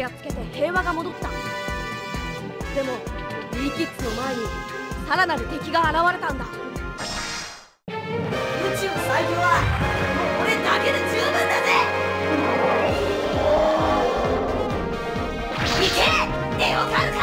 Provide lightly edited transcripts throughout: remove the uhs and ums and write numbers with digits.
やっつけて平和が戻った。でもウィキッズの前にさらなる敵が現れたんだ。宇宙最強はもう俺だけで十分だぜ。行けネオカルカリア。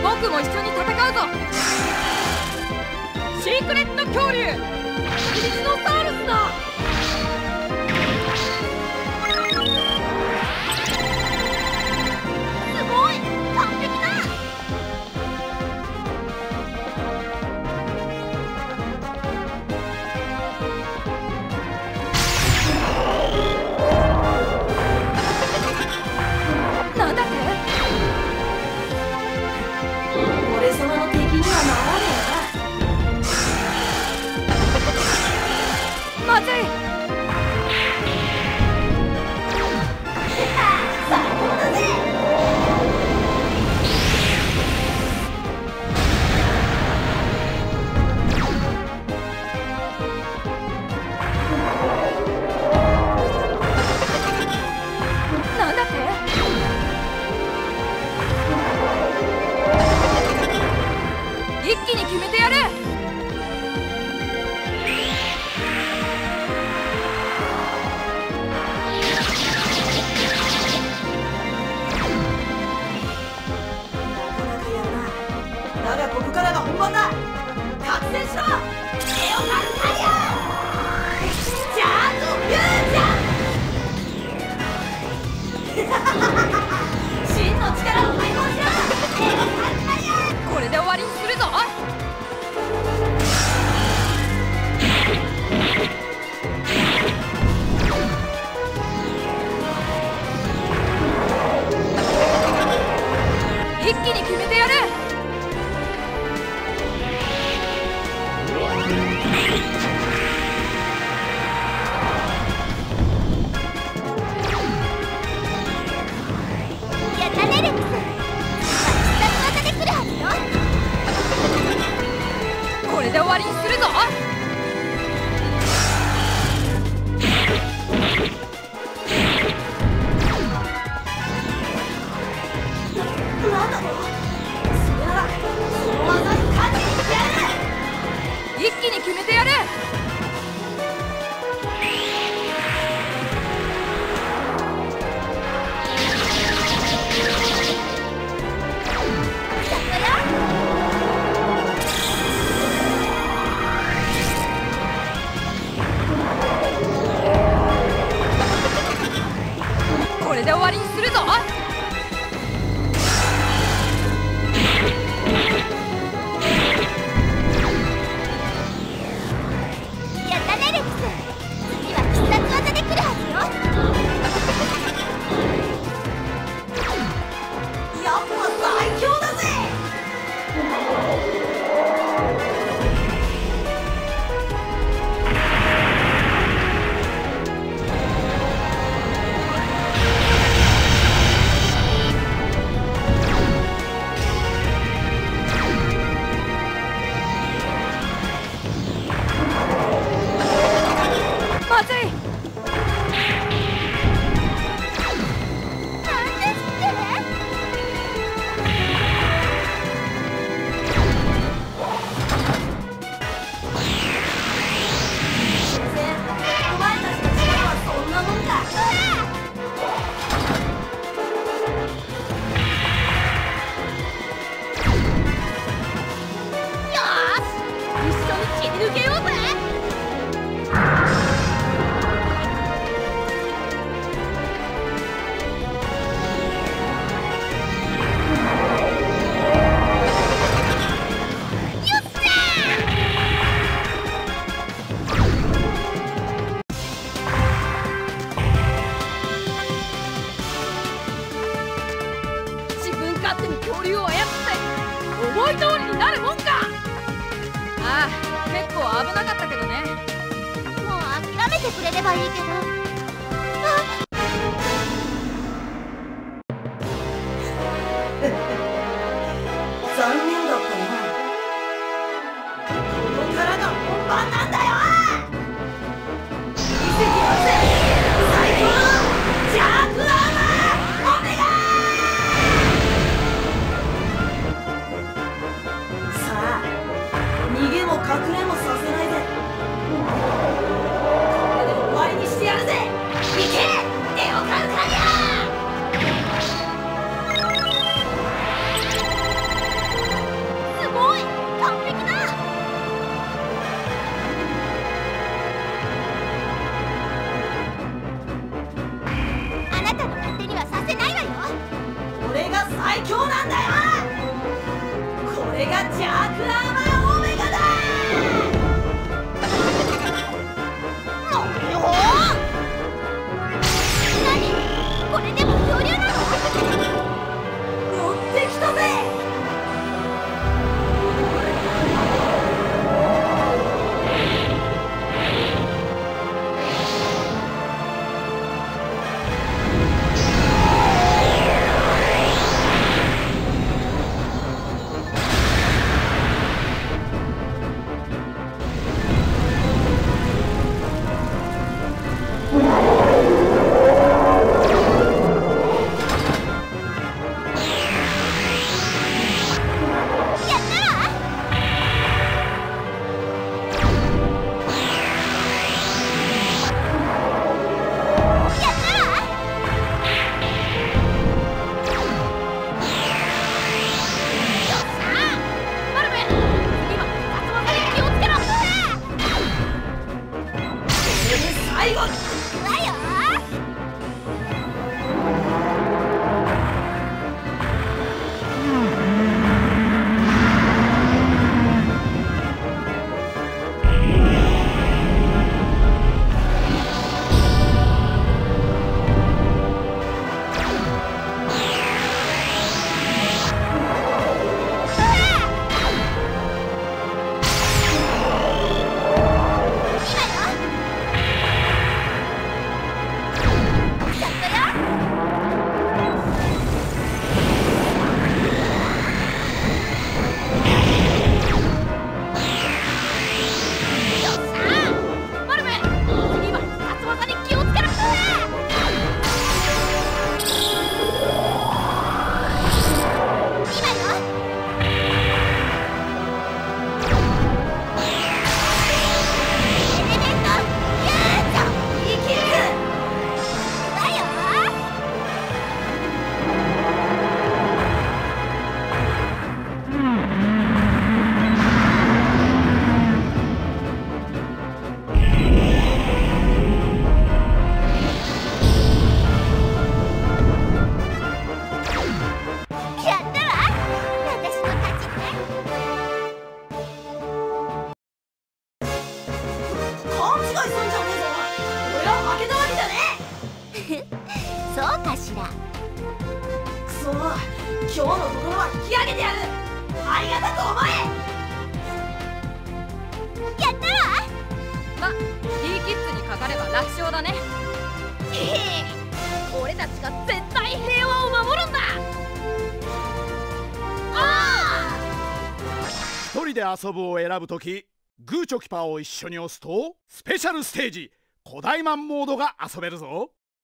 僕も一緒に戦うぞ。シークレット恐竜キリノサウルスだ。すごい完璧だ。なんだってで終わりにするぞ。やったねレックス、次は必殺技で来るはずよ。そうかしら。くそ、今日のところは引き上げてやる。ありがたく思え。やったわ。ま、Dキッズにかかれば楽勝だね。俺たちが絶対平和を守るんだ。一人で遊ぶを選ぶとき、グーチョキパーを一緒に押すとスペシャルステージ古代マンモードが遊べるぞ。